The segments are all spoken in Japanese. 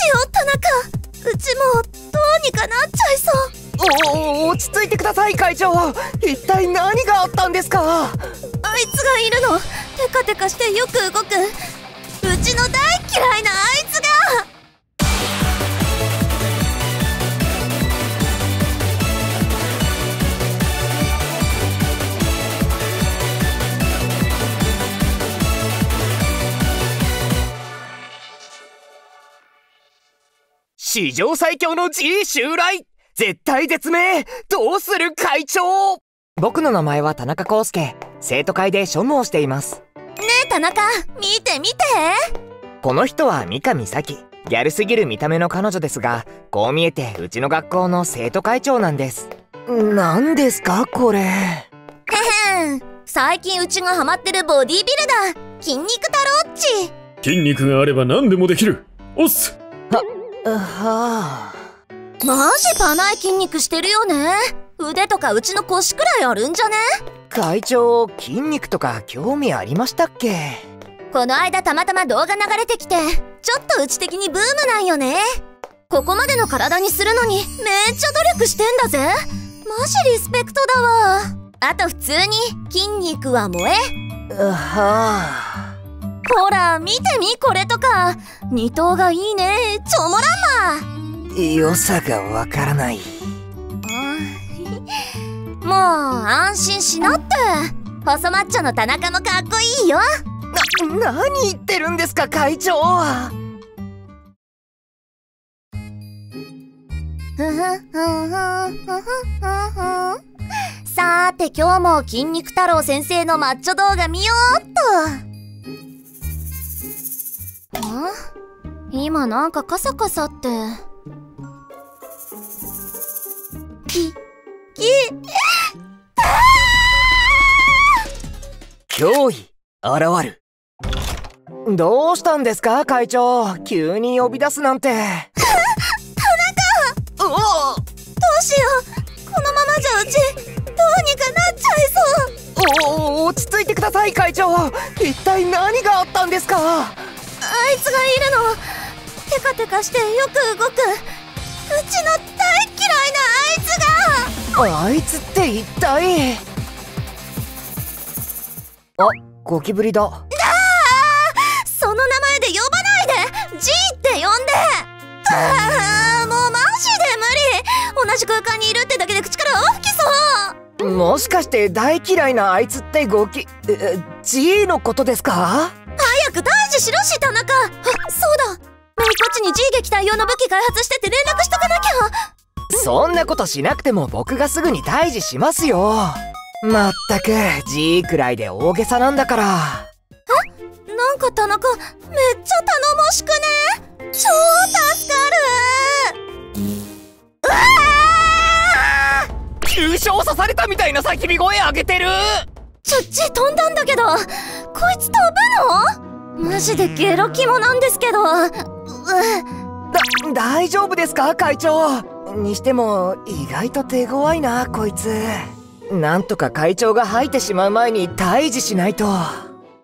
よう、田中。うちもどうにかなっちゃいそう。落ち着いてください、会長。一体何があったんですか？あいつがいるの。テカテカしてよく動く、うちの大嫌いなあいつが。史上最強の G 襲来、絶体絶命、どうする会長。僕の名前は田中康介、生徒会で庶務をしています。ねえ田中、見て見て。この人は三上咲、ギャルすぎる見た目の彼女ですが、こう見えてうちの学校の生徒会長なんです。何ですかこれ？最近うちがハマってるボディビルダー、筋肉太郎っち。筋肉があれば何でもできる、おっす。はあ、マジパない筋肉してるよね。腕とかうちの腰くらいあるんじゃね？会長、筋肉とか興味ありましたっけ？この間たまたま動画流れてきて、ちょっとうち的にブームなんよね。ここまでの体にするのにめっちゃ努力してんだぜ。マジリスペクトだわ。あと普通に筋肉は萌え。はあ、ほら見てみ、これとか二頭がいいね。チョモランマ良さがわからない。もう安心しなって、細マッチョの田中もかっこいいよ。何言ってるんですか会長。さーて今日も筋肉太郎先生のマッチョ動画見よーっと。今なんかカサカサって。脅威現る。どうしたんですか会長、急に呼び出すなんて。田中、どうしよう、このままじゃうちどうにかなっちゃいそう。落ち着いてください会長、一体何があったんですか？あいつがいるの。テカテカしてよく動く、うちの大嫌いなあいつが。あいつって一体。あ、ゴキブリだ。ああ、その名前で呼ばないで、 G って呼んで。ああ、もうマジで無理。同じ空間にいるってだけで口から大吹きそう。もしかして大嫌いなあいつってG のことですか？早く退治しろし田中。あ、そうだ、メイコッチに G 撃退用の武器開発してて連絡しとかなきゃ。そんなことしなくても僕がすぐに退治しますよ。まったく G くらいで大げさなんだから。え、なんか田中めっちゃ頼もしくね。超助かる。うわあ、急所刺されたみたいな叫び声上げてる。G 飛んだんだけど、こいつ飛ぶの？マジでゲロキモなんですけど。大丈夫ですか会長。にしても意外と手強いなこいつ。なんとか会長が吐いてしまう前に退治しないと。お待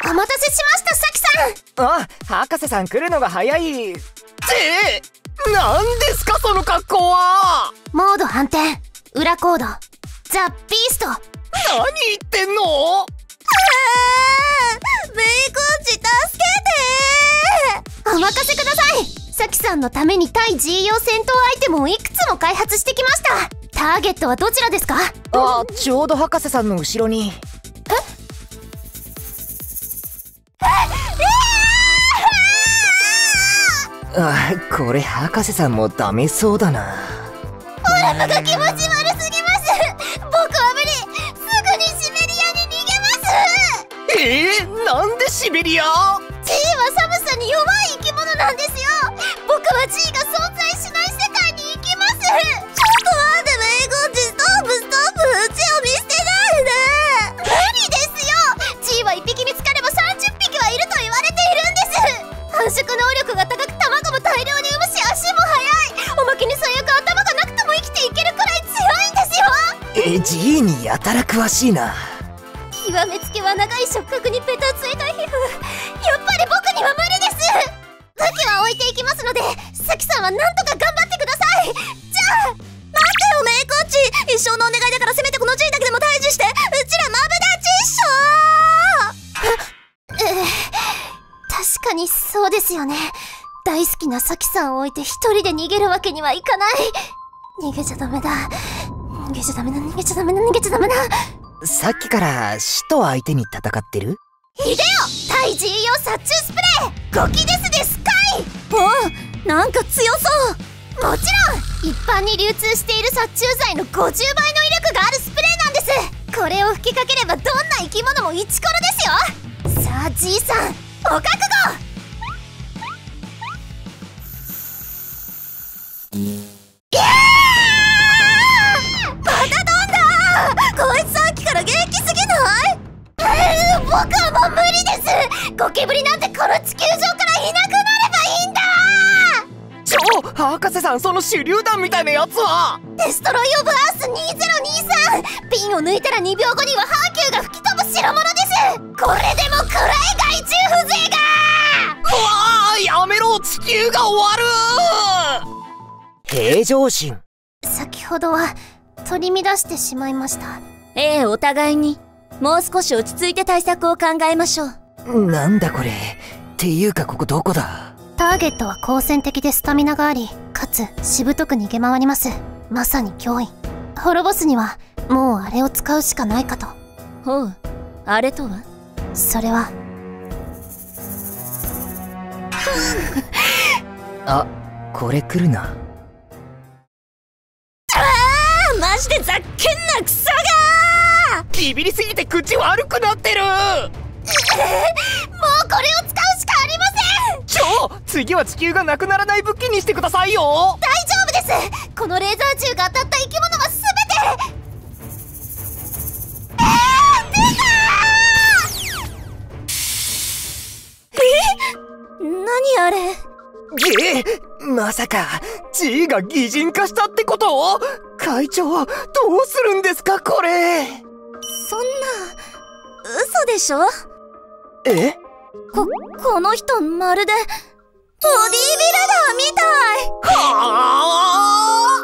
たせしました咲さん。あ、博士さん来るのが早い。なんですかその格好は。モード反転、裏コード、ザ・ビースト。何言ってんの？あー、メイコッチ助けてー。お任せください。サキさんのために対 G 用戦闘アイテムをいくつも開発してきました。ターゲットはどちらですか？あ、ちょうど博士さんの後ろに。あ、これ博士さんもダメそうだな。オラフが気持ち悪すぎます。僕は無理。なんでシベリア？ G は寒さに弱い生き物なんですよ。僕は G が存在しない世界に行きます。ちょっと待ってメイコッチ、ストップストップ、うちを見捨てないで。無理ですよ。 G は1匹見つかれば30匹はいると言われているんです。繁殖能力が高く、卵も大量に産むし、足も速い。おまけに最悪頭がなくても生きていけるくらい強いんですよ。G にやたら詳しいな。極めつけは長い触覚にペタついた皮膚。やっぱり僕には無理です。武器は置いていきますので、すサキさんはなんとか頑張ってください。じゃあ待ってよメイコッチ、一生のお願いだからせめてこの G だけでも退治して、うちらマブダチっしょー。確かにそうですよね。大好きなサキさんを置いて一人で逃げるわけにはいかない。逃げちゃダメだ、逃げちゃダメだ、逃げちゃダメだ、逃げちゃダメだ。さっきから死と相手に戦ってるヒデオ対 G 用殺虫スプレーゴキデスですかい。おお、なんか強そう。もちろん一般に流通している殺虫剤の50倍の威力があるスプレーなんです。これを吹きかければどんな生き物もイチコロですよ。さあ G さんお覚悟。ゴキブリなんてこの地球上からいなくなればいいんだ。ちょ、博士さん、その手榴弾みたいなやつはデストロイ・オブ・アース2023。ピンを抜いたら2秒後にはハーキューが吹き飛ぶ代物です。これでも暗い害虫風情が。うわー、やめろ、地球が終わる。平常心。先ほどは取り乱してしまいました。ええ、お互いにもう少し落ち着いて対策を考えましょう。なんだこれ。っていうかここどこだ。ターゲットは好戦的でスタミナがあり、かつしぶとく逃げ回ります。まさに脅威。滅ぼすにはもうあれを使うしかないかと。ほう、あれとは。それはあ、これ来るな。あー、マジでざっけんなクソがー。ビビりすぎて口悪くなってる。もうこれを使うしかありません。ちょ、次は地球がなくならない武器にしてくださいよ。大丈夫です。このレーザー銃が当たった生き物はすべて。出たー。何あれ。まさか G が擬人化したってこと。会長、どうするんですかこれ。そんな嘘でしょ。え？この人まるでボディービルダーみたい。はあ、マ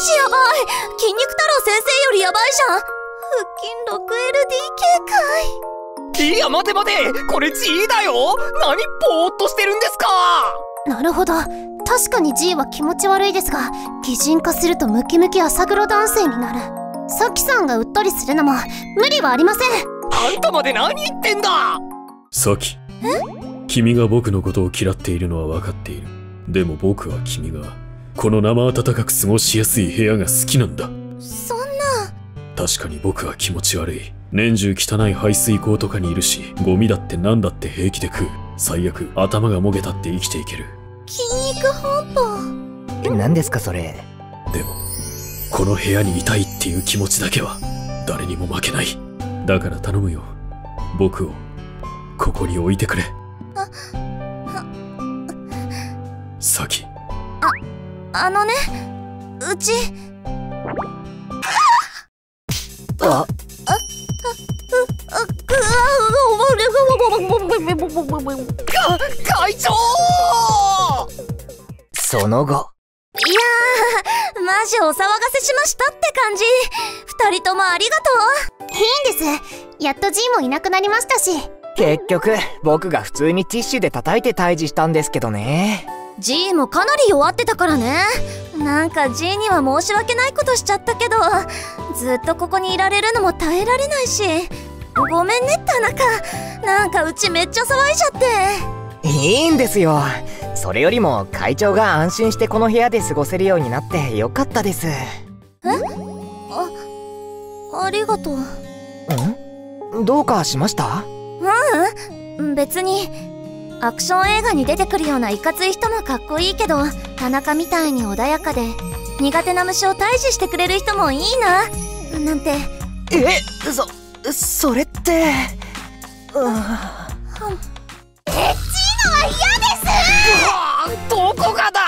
ジやばい。筋肉太郎先生よりやばいじゃん。腹筋 6LDK かい。いや待て待て、これ G だよ。何ぼーっとしてるんですか。なるほど、確かに G は気持ち悪いですが、擬人化するとムキムキ朝黒男性になる。さきさんがうっとりするのも無理はありません。あんたまで何言ってんだ。サキ、君が僕のことを嫌っているのは分かっている。でも僕は君がこの生暖かく過ごしやすい部屋が好きなんだ。そんな。確かに僕は気持ち悪い。年中汚い排水溝とかにいるし、ゴミだって何だって平気で食う。最悪頭がもげたって生きていける。筋肉本舗。何ですかそれ。でもこの部屋にいたいっていう気持ちだけは誰にも負けない。だから頼むよ、僕をここに置いてくれ。サキ。あのね、うち。会長。その後。いやー、マジお騒がせしましたって感じ。二人ともありがとう。いいんです、やっと G もいなくなりましたし。結局僕が普通にティッシュで叩いて退治したんですけどね。 G もかなり弱ってたからね。なんか G には申し訳ないことしちゃったけど、ずっとここにいられるのも耐えられないし、ごめんね田中。なんかうちめっちゃ騒いじゃって。いいんですよ。それよりも会長が安心してこの部屋で過ごせるようになってよかったです。え？ありがとう。ん？どうかしました？ううん、別に。アクション映画に出てくるようないかつい人もかっこいいけど、田中みたいに穏やかで苦手な虫を退治してくれる人もいいななんて。え、それってエッチーのは嫌です。どこがだ。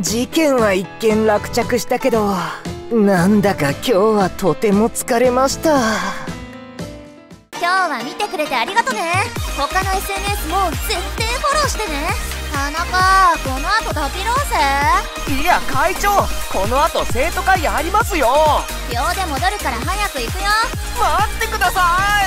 事件は一件落着したけど、なんだか今日はとても疲れました。今日は見てくれてありがとね。他の SNS も絶対フォローしてね。田中、この後ダピロース？いや会長、この後生徒会ありますよ。秒で戻るから早く行くよ。待ってください。